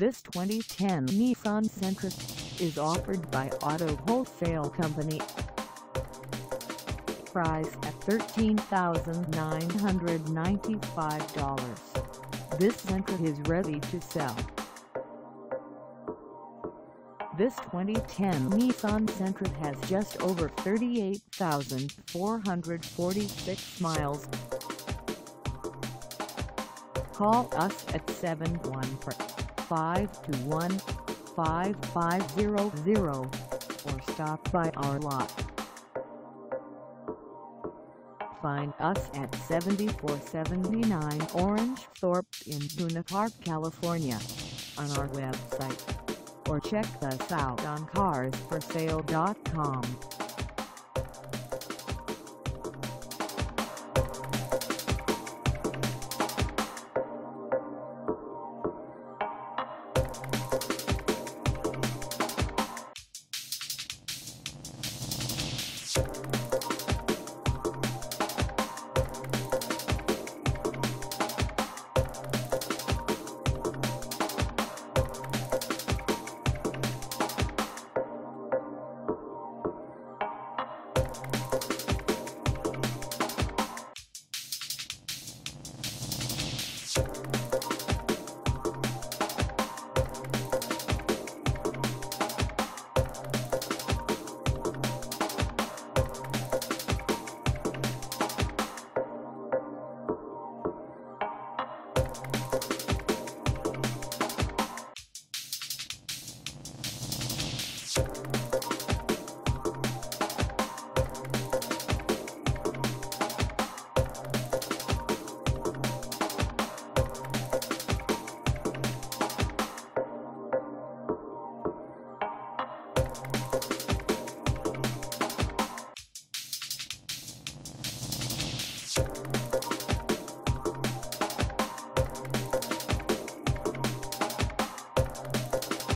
This 2010 Nissan Sentra is offered by Auto Wholesale Company. Price at $13,995. This Sentra is ready to sell. This 2010 Nissan Sentra has just over 38,446 miles. Call us at 714-521-5500 or stop by our lot. Find us at 7479 Orange Thorpe in Buena Park, California on our website, or check us out on carsforsale.com.